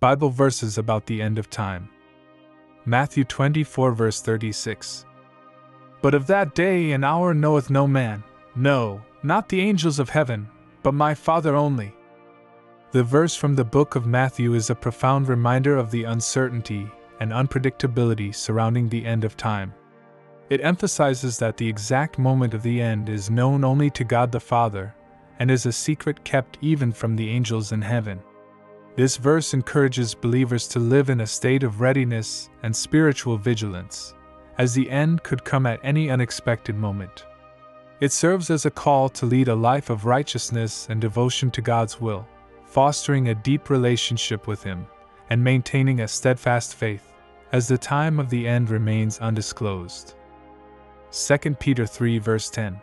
Bible verses about the end of time. Matthew 24 verse 36. But of that day and hour knoweth no man, no, not the angels of heaven, but my Father only. The verse from the book of Matthew is a profound reminder of the uncertainty and unpredictability surrounding the end of time. It emphasizes that the exact moment of the end is known only to God the Father, and is a secret kept even from the angels in heaven. This verse encourages believers to live in a state of readiness and spiritual vigilance, as the end could come at any unexpected moment. It serves as a call to lead a life of righteousness and devotion to God's will, fostering a deep relationship with Him, and maintaining a steadfast faith, as the time of the end remains undisclosed. 2 Peter 3 verse 10.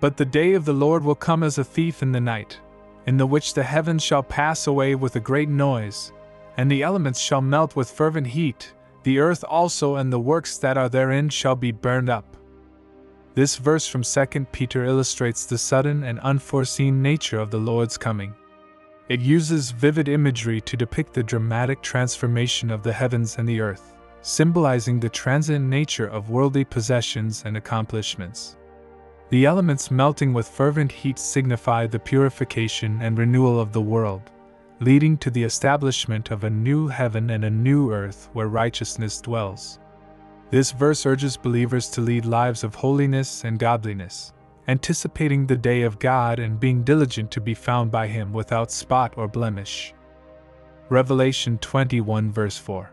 But the day of the Lord will come as a thief in the night, in the which the heavens shall pass away with a great noise, and the elements shall melt with fervent heat, the earth also and the works that are therein shall be burned up. This verse from 2 Peter illustrates the sudden and unforeseen nature of the Lord's coming. It uses vivid imagery to depict the dramatic transformation of the heavens and the earth, symbolizing the transient nature of worldly possessions and accomplishments. The elements melting with fervent heat signify the purification and renewal of the world, leading to the establishment of a new heaven and a new earth where righteousness dwells. This verse urges believers to lead lives of holiness and godliness, anticipating the day of God and being diligent to be found by Him without spot or blemish. Revelation 21 verse 4.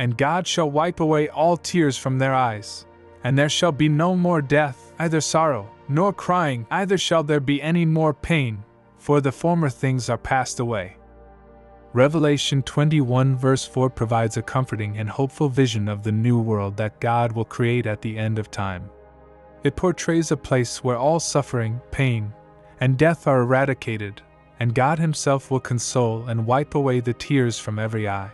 And God shall wipe away all tears from their eyes, and there shall be no more death, either sorrow, nor crying, either shall there be any more pain, for the former things are passed away. Revelation 21 verse 4 provides a comforting and hopeful vision of the new world that God will create at the end of time. It portrays a place where all suffering, pain, and death are eradicated, and God Himself will console and wipe away the tears from every eye.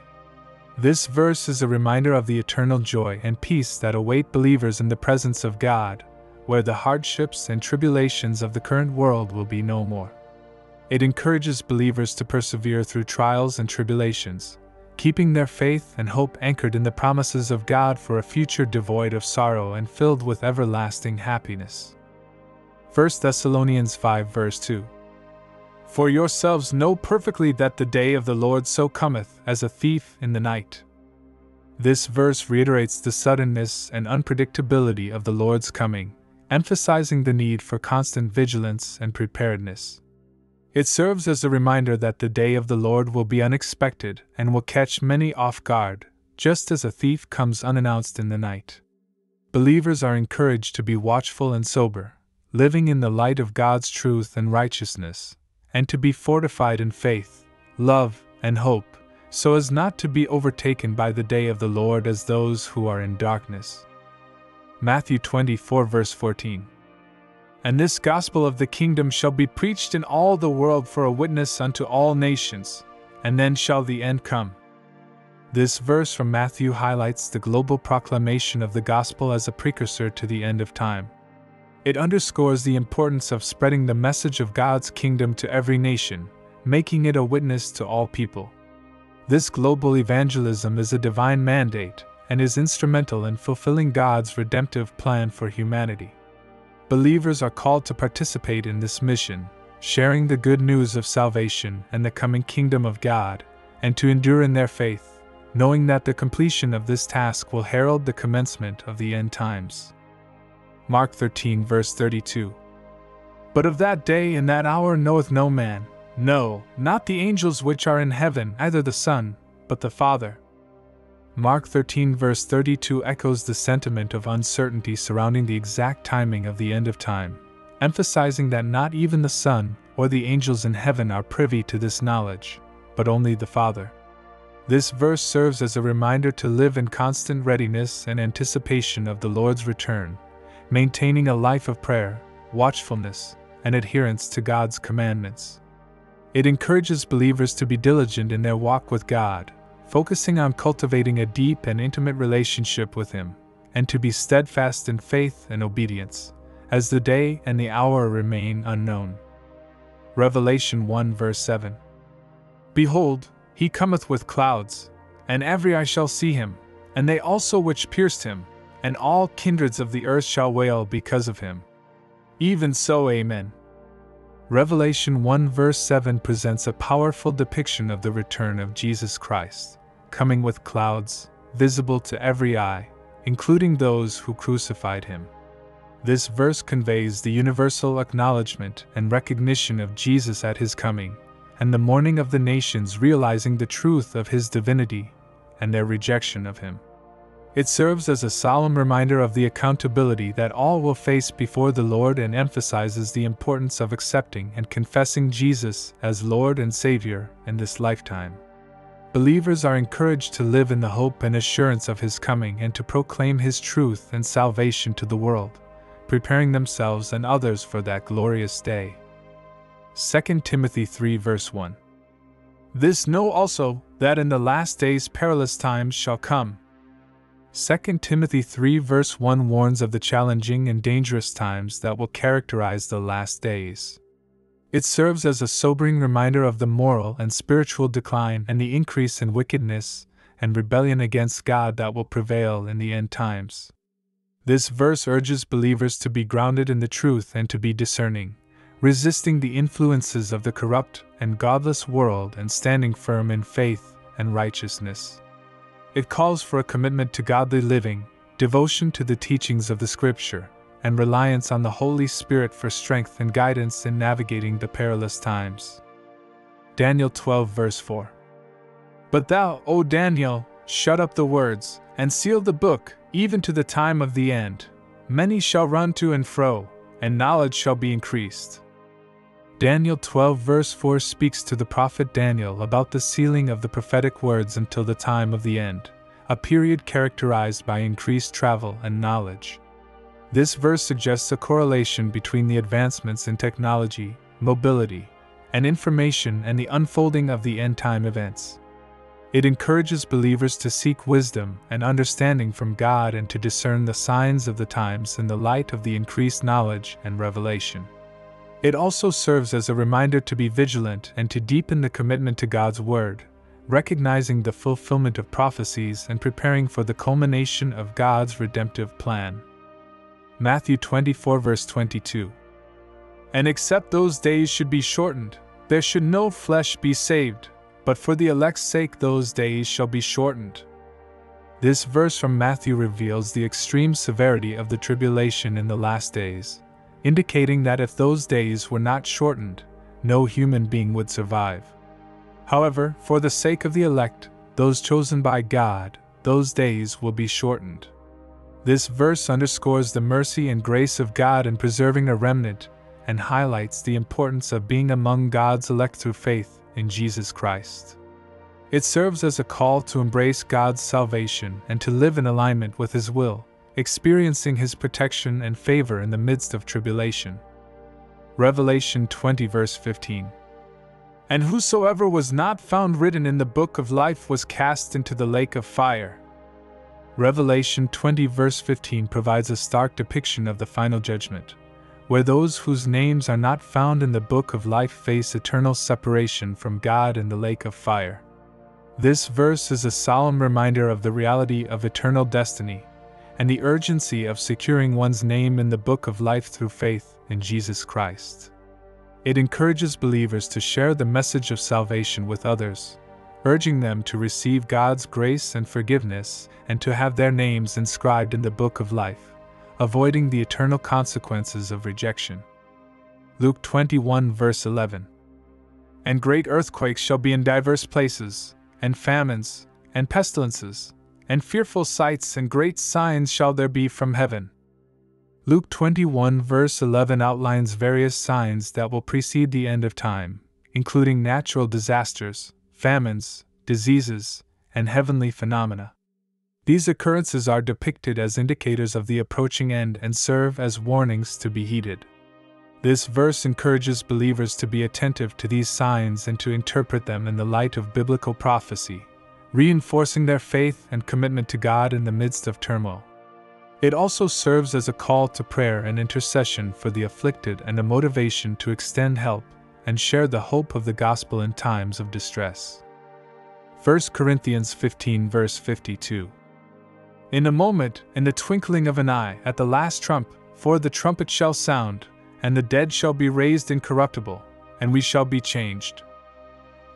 This verse is a reminder of the eternal joy and peace that await believers in the presence of God, where the hardships and tribulations of the current world will be no more. It encourages believers to persevere through trials and tribulations, keeping their faith and hope anchored in the promises of God for a future devoid of sorrow and filled with everlasting happiness. 1 Thessalonians 5 verse 2. For yourselves know perfectly that the day of the Lord so cometh as a thief in the night. This verse reiterates the suddenness and unpredictability of the Lord's coming, emphasizing the need for constant vigilance and preparedness. It serves as a reminder that the day of the Lord will be unexpected and will catch many off guard, just as a thief comes unannounced in the night. Believers are encouraged to be watchful and sober, living in the light of God's truth and righteousness, and to be fortified in faith, love, and hope, so as not to be overtaken by the day of the Lord as those who are in darkness. Matthew 24 verse 14. And this gospel of the kingdom shall be preached in all the world for a witness unto all nations, and then shall the end come. This verse from Matthew highlights the global proclamation of the gospel as a precursor to the end of time. It underscores the importance of spreading the message of God's kingdom to every nation, making it a witness to all people. This global evangelism is a divine mandate and is instrumental in fulfilling God's redemptive plan for humanity. Believers are called to participate in this mission, sharing the good news of salvation and the coming kingdom of God, and to endure in their faith, knowing that the completion of this task will herald the commencement of the end times. Mark 13 verse 32. But of that day and that hour knoweth no man, no, not the angels which are in heaven, either the Son, but the Father. Mark 13 verse 32 echoes the sentiment of uncertainty surrounding the exact timing of the end of time, emphasizing that not even the Son or the angels in heaven are privy to this knowledge, but only the Father. This verse serves as a reminder to live in constant readiness and anticipation of the Lord's return, maintaining a life of prayer, watchfulness, and adherence to God's commandments. It encourages believers to be diligent in their walk with God, focusing on cultivating a deep and intimate relationship with Him, and to be steadfast in faith and obedience, as the day and the hour remain unknown. Revelation 1 verse 7. Behold, He cometh with clouds, and every eye shall see him, and they also which pierced him, and all kindreds of the earth shall wail because of him. Even so, Amen. Revelation 1 verse 7 presents a powerful depiction of the return of Jesus Christ, coming with clouds, visible to every eye, including those who crucified him. This verse conveys the universal acknowledgement and recognition of Jesus at his coming, and the mourning of the nations realizing the truth of his divinity and their rejection of him. It serves as a solemn reminder of the accountability that all will face before the Lord and emphasizes the importance of accepting and confessing Jesus as Lord and Savior in this lifetime. Believers are encouraged to live in the hope and assurance of his coming and to proclaim his truth and salvation to the world, preparing themselves and others for that glorious day. 2 Timothy 3 verse 1. This know also, that in the last days perilous times shall come. 2 Timothy 3 verse 1 warns of the challenging and dangerous times that will characterize the last days. It serves as a sobering reminder of the moral and spiritual decline and the increase in wickedness and rebellion against God that will prevail in the end times. This verse urges believers to be grounded in the truth and to be discerning, resisting the influences of the corrupt and godless world and standing firm in faith and righteousness. It calls for a commitment to godly living, devotion to the teachings of the Scripture, and reliance on the Holy Spirit for strength and guidance in navigating the perilous times. Daniel 12 verse 4. But thou, O Daniel, shut up the words, and seal the book, even to the time of the end. Many shall run to and fro, and knowledge shall be increased. Daniel 12 verse 4 speaks to the prophet Daniel about the sealing of the prophetic words until the time of the end, a period characterized by increased travel and knowledge. This verse suggests a correlation between the advancements in technology, mobility, and information and the unfolding of the end-time events. It encourages believers to seek wisdom and understanding from God and to discern the signs of the times in the light of the increased knowledge and revelation. It also serves as a reminder to be vigilant and to deepen the commitment to God's Word, recognizing the fulfillment of prophecies and preparing for the culmination of God's redemptive plan. Matthew 24 verse 22. And except those days should be shortened, there should no flesh be saved, but for the elect's sake those days shall be shortened. This verse from Matthew reveals the extreme severity of the tribulation in the last days, indicating that if those days were not shortened, no human being would survive. However, for the sake of the elect, those chosen by God, those days will be shortened. This verse underscores the mercy and grace of God in preserving a remnant and highlights the importance of being among God's elect through faith in Jesus Christ. It serves as a call to embrace God's salvation and to live in alignment with His will, experiencing His protection and favor in the midst of tribulation. Revelation 20 verse 15. And whosoever was not found written in the book of life was cast into the lake of fire. Revelation 20 verse 15 provides a stark depiction of the final judgment, where those whose names are not found in the book of life face eternal separation from God in the lake of fire. This verse is a solemn reminder of the reality of eternal destiny and the urgency of securing one's name in the book of life through faith in Jesus Christ. It encourages believers to share the message of salvation with others, urging them to receive God's grace and forgiveness and to have their names inscribed in the book of life, avoiding the eternal consequences of rejection. Luke 21 verse 11. And great earthquakes shall be in divers places, and famines, and pestilences, and fearful sights and great signs shall there be from heaven. Luke 21 verse 11 outlines various signs that will precede the end of time, including natural disasters, famines, diseases, and heavenly phenomena. These occurrences are depicted as indicators of the approaching end and serve as warnings to be heeded. This verse encourages believers to be attentive to these signs and to interpret them in the light of biblical prophecy, reinforcing their faith and commitment to God in the midst of turmoil. It also serves as a call to prayer and intercession for the afflicted and a motivation to extend help and share the hope of the gospel in times of distress. 1 Corinthians 15 verse 52. In a moment, in the twinkling of an eye, at the last trump, for the trumpet shall sound, and the dead shall be raised incorruptible, and we shall be changed.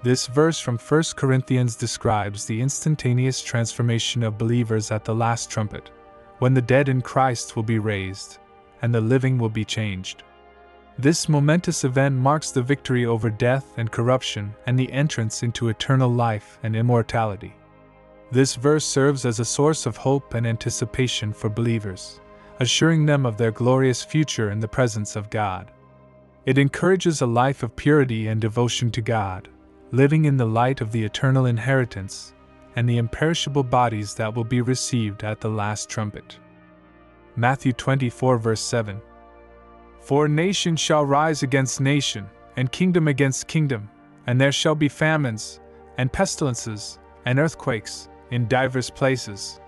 This verse from 1 Corinthians describes the instantaneous transformation of believers at the last trumpet, when the dead in Christ will be raised, and the living will be changed. This momentous event marks the victory over death and corruption and the entrance into eternal life and immortality. This verse serves as a source of hope and anticipation for believers, assuring them of their glorious future in the presence of God. It encourages a life of purity and devotion to God, living in the light of the eternal inheritance and the imperishable bodies that will be received at the last trumpet. Matthew 24 verse 7. For nation shall rise against nation, and kingdom against kingdom, and there shall be famines, and pestilences, and earthquakes, in divers places.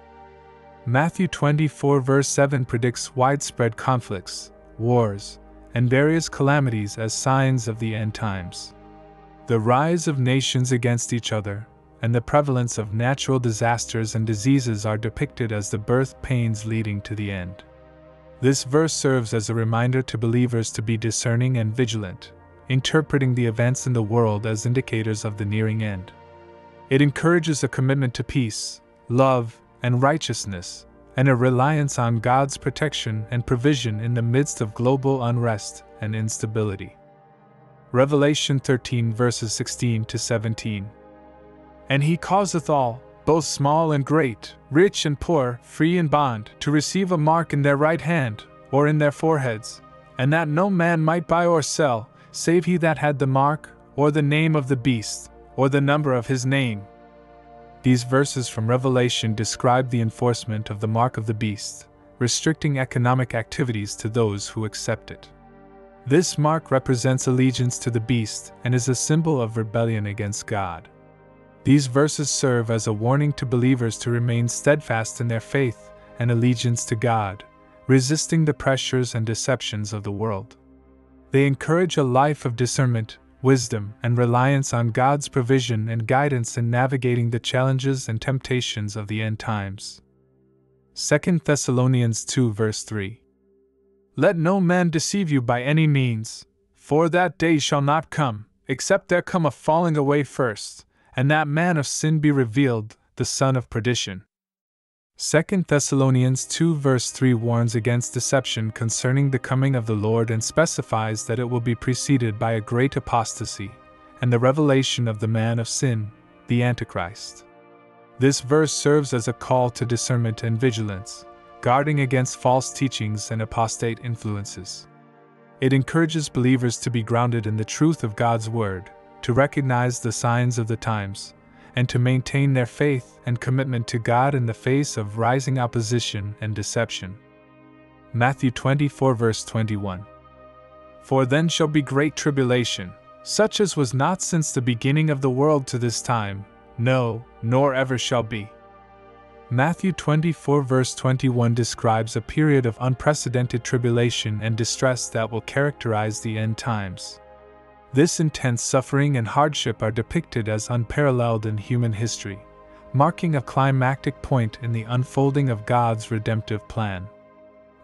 Matthew 24 verse 7 predicts widespread conflicts, wars, and various calamities as signs of the end times. The rise of nations against each other, and the prevalence of natural disasters and diseases are depicted as the birth pains leading to the end. This verse serves as a reminder to believers to be discerning and vigilant, interpreting the events in the world as indicators of the nearing end. It encourages a commitment to peace, love, and righteousness, and a reliance on God's protection and provision in the midst of global unrest and instability. Revelation 13 verses 16 to 17. And he causeth all, both small and great, rich and poor, free and bond, to receive a mark in their right hand, or in their foreheads, and that no man might buy or sell, save he that had the mark, or the name of the beast, or the number of his name. These verses from Revelation describe the enforcement of the mark of the beast, restricting economic activities to those who accept it. This mark represents allegiance to the beast and is a symbol of rebellion against God. These verses serve as a warning to believers to remain steadfast in their faith and allegiance to God, resisting the pressures and deceptions of the world. They encourage a life of discernment, wisdom, and reliance on God's provision and guidance in navigating the challenges and temptations of the end times. 2 Thessalonians 2 verse 3. Let no man deceive you by any means, for that day shall not come, except there come a falling away first, and that man of sin be revealed, the son of perdition. 2 Thessalonians 2 verse 3 warns against deception concerning the coming of the Lord and specifies that it will be preceded by a great apostasy, and the revelation of the man of sin, the Antichrist. This verse serves as a call to discernment and vigilance, guarding against false teachings and apostate influences. It encourages believers to be grounded in the truth of God's Word, to recognize the signs of the times, and to maintain their faith and commitment to God in the face of rising opposition and deception. Matthew 24 verse 21. For then shall be great tribulation, such as was not since the beginning of the world to this time, no, nor ever shall be. Matthew 24 verse 21 describes a period of unprecedented tribulation and distress that will characterize the end times. This intense suffering and hardship are depicted as unparalleled in human history, marking a climactic point in the unfolding of God's redemptive plan.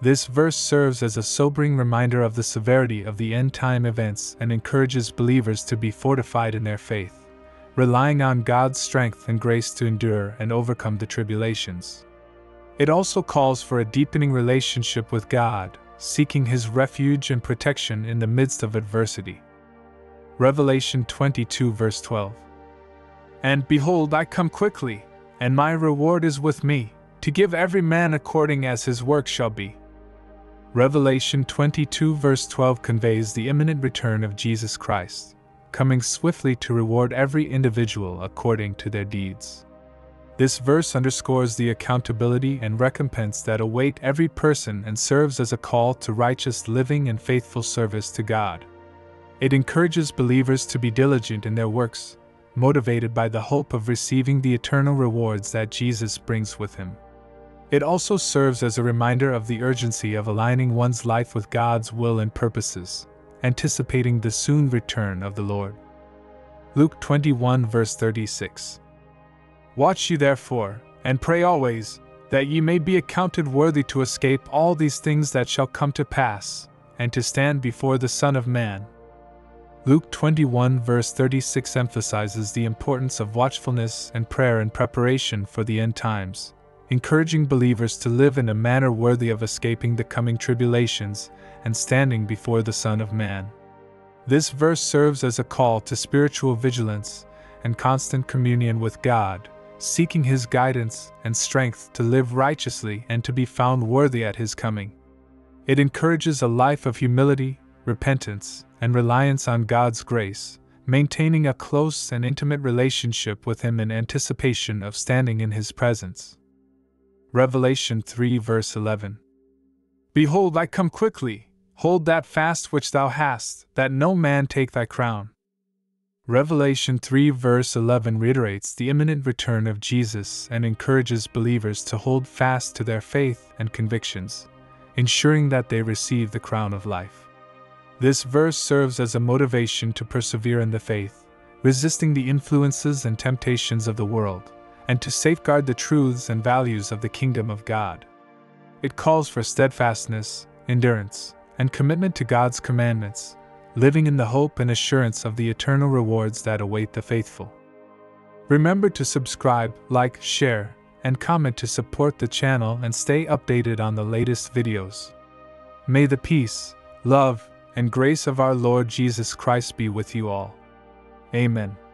This verse serves as a sobering reminder of the severity of the end-time events and encourages believers to be fortified in their faith, relying on God's strength and grace to endure and overcome the tribulations. It also calls for a deepening relationship with God, seeking His refuge and protection in the midst of adversity. Revelation 22 verse 12. And behold, I come quickly, and my reward is with me, to give every man according as his work shall be. Revelation 22 verse 12 conveys the imminent return of Jesus Christ, coming swiftly to reward every individual according to their deeds. This verse underscores the accountability and recompense that await every person and serves as a call to righteous living and faithful service to God. It encourages believers to be diligent in their works, motivated by the hope of receiving the eternal rewards that Jesus brings with him. It also serves as a reminder of the urgency of aligning one's life with God's will and purposes, anticipating the soon return of the Lord. Luke 21 verse 36. Watch ye therefore, and pray always, that ye may be accounted worthy to escape all these things that shall come to pass, and to stand before the Son of Man." Luke 21 verse 36 emphasizes the importance of watchfulness and prayer in preparation for the end times, encouraging believers to live in a manner worthy of escaping the coming tribulations and standing before the Son of Man. This verse serves as a call to spiritual vigilance and constant communion with God, seeking His guidance and strength to live righteously and to be found worthy at His coming. It encourages a life of humility, repentance, and reliance on God's grace, maintaining a close and intimate relationship with Him in anticipation of standing in His presence. Revelation 3 verse 11. "Behold, I come quickly, hold that fast which thou hast, that no man take thy crown." Revelation 3 verse 11 reiterates the imminent return of Jesus and encourages believers to hold fast to their faith and convictions, ensuring that they receive the crown of life. This verse serves as a motivation to persevere in the faith, resisting the influences and temptations of the world, and to safeguard the truths and values of the kingdom of God. It calls for steadfastness, endurance, and commitment to God's commandments, living in the hope and assurance of the eternal rewards that await the faithful. Remember to subscribe, like, share, and comment to support the channel and stay updated on the latest videos. May the peace, love, and grace of our Lord Jesus Christ be with you all. Amen.